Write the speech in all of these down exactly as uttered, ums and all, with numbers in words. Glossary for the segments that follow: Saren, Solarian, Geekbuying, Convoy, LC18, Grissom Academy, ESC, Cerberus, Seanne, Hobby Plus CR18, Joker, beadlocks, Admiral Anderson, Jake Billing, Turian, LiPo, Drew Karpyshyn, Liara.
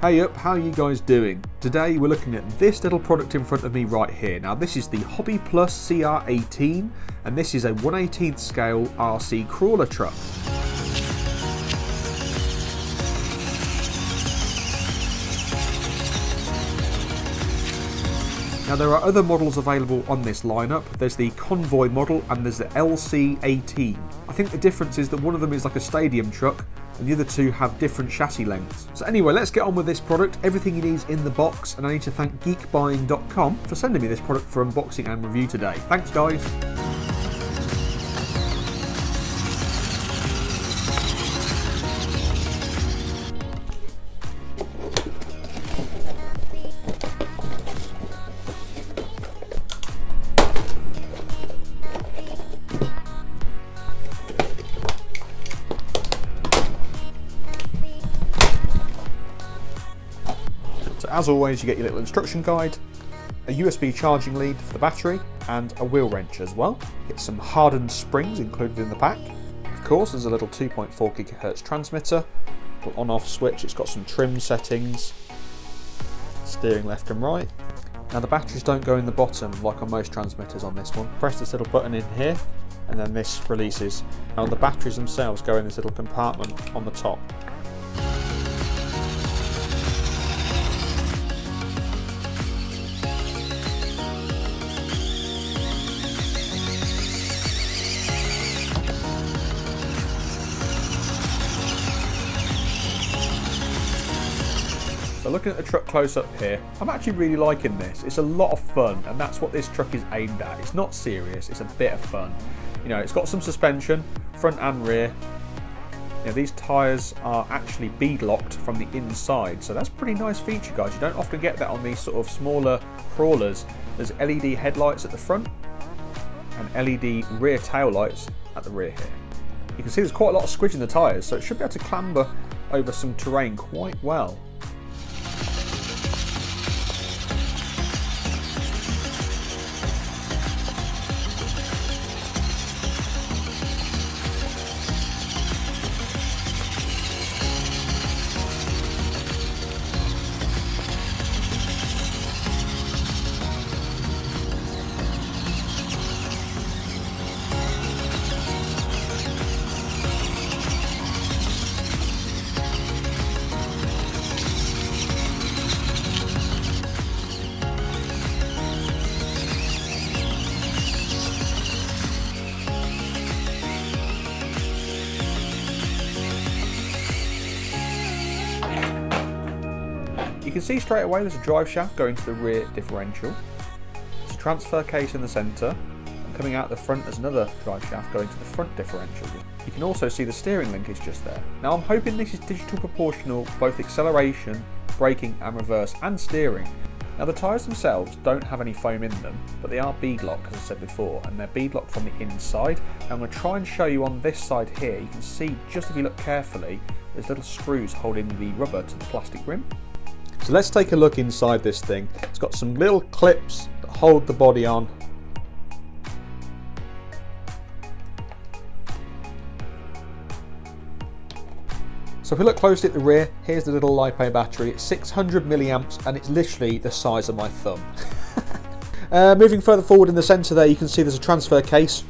Hey up, how are you guys doing? Today we're looking at this little product in front of me right here. Now this is the Hobby Plus C R eighteen and this is a one eighteenth scale R C crawler truck. Now there are other models available on this lineup. There's the Convoy model and there's the L C eighteen. I think the difference is that one of them is like a stadium truck and the other two have different chassis lengths. So anyway, let's get on with this product. Everything you need is in the box, and I need to thank geek buying dot com for sending me this product for unboxing and review today. Thanks guys. As always, you get your little instruction guide, a U S B charging lead for the battery, and a wheel wrench as well. You get some hardened springs included in the pack. Of course, there's a little two point four gigahertz transmitter, little on-off switch. It's got some trim settings, steering left and right. Now the batteries don't go in the bottom like on most transmitters on this one. Press this little button in here, and then this releases. Now the batteries themselves go in this little compartment on the top. So looking at the truck close up here, I'm actually really liking this. It's a lot of fun, and that's what this truck is aimed at. It's not serious, it's a bit of fun. You know, it's got some suspension, front and rear. You know, these tyres are actually bead locked from the inside, so that's a pretty nice feature guys. You don't often get that on these sort of smaller crawlers. There's L E D headlights at the front and L E D rear tail lights at the rear here. You can see there's quite a lot of squidge in the tyres, so it should be able to clamber over some terrain quite well. You can see straight away there's a drive shaft going to the rear differential, there's a transfer case in the centre, and coming out the front there's another drive shaft going to the front differential. You can also see the steering linkage just there. Now I'm hoping this is digital proportional, both acceleration, braking and reverse and steering. Now the tyres themselves don't have any foam in them, but they are bead locked as I said before, and they're bead locked from the inside. Now I'm going to try and show you on this side here, you can see just if you look carefully, there's little screws holding the rubber to the plastic rim. So let's take a look inside this thing. It's got some little clips that hold the body on. So if we look closely at the rear, here's the little LiPo battery. It's six hundred milliamps and it's literally the size of my thumb. uh, moving further forward in the centre there, you can see there's a transfer case.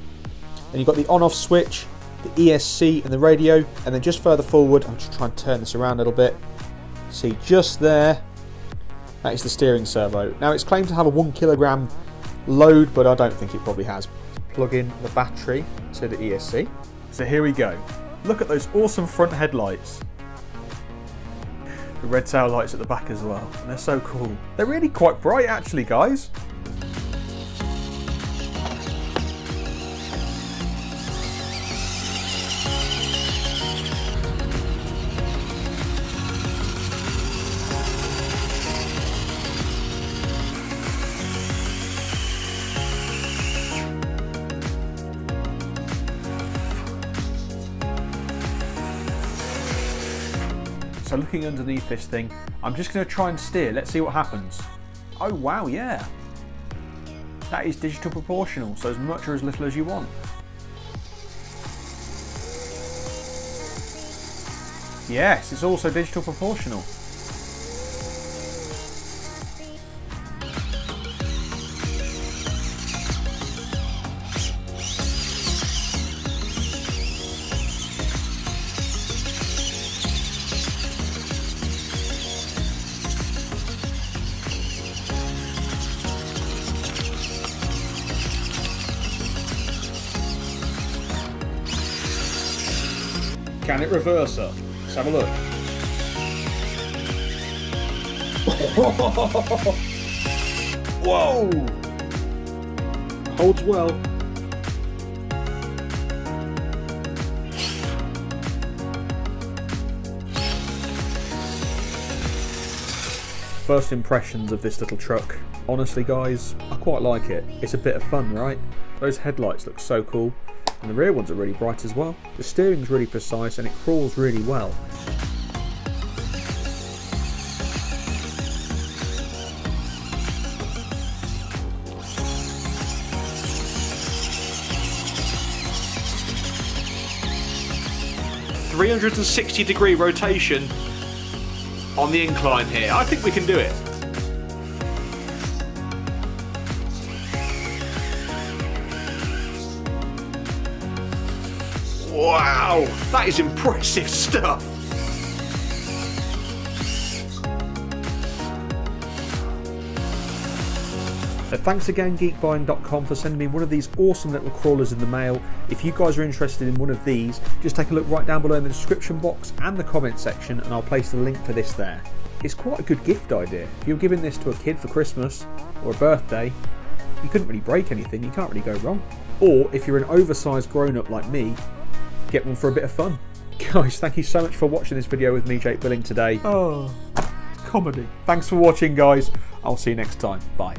And you've got the on-off switch, the E S C and the radio. And then just further forward, I'm just trying to turn this around a little bit. See just there, that is the steering servo. Now it's claimed to have a one kilogram load, but I don't think it probably has. Plug in the battery to the E S C. So here we go. Look at those awesome front headlights. The red tail lights at the back as well, and they're so cool. They're really quite bright actually, guys. So looking underneath this thing, I'm just going to try and steer, let's see what happens. Oh wow, yeah. That is digital proportional, so as much or as little as you want. Yes, it's also digital proportional. can it reverser? Let's have a look. Whoa! Holds well. First impressions of this little truck. Honestly guys, I quite like it. It's a bit of fun, right? Those headlights look so cool. And the rear ones are really bright as well. The steering's really precise and it crawls really well. three hundred sixty degree rotation on the incline here. I think we can do it. Wow, that is impressive stuff. So thanks again geek buying dot com for sending me one of these awesome little crawlers in the mail. If you guys are interested in one of these, just take a look right down below in the description box and the comment section and I'll place the link for this there. It's quite a good gift idea. If you're giving this to a kid for Christmas or a birthday, you couldn't really break anything, you can't really go wrong. Or if you're an oversized grown-up like me, get one for a bit of fun. Guys, thank you so much for watching this video with me, Jake Billing, today. Oh, comedy. Thanks for watching, guys. I'll see you next time. Bye.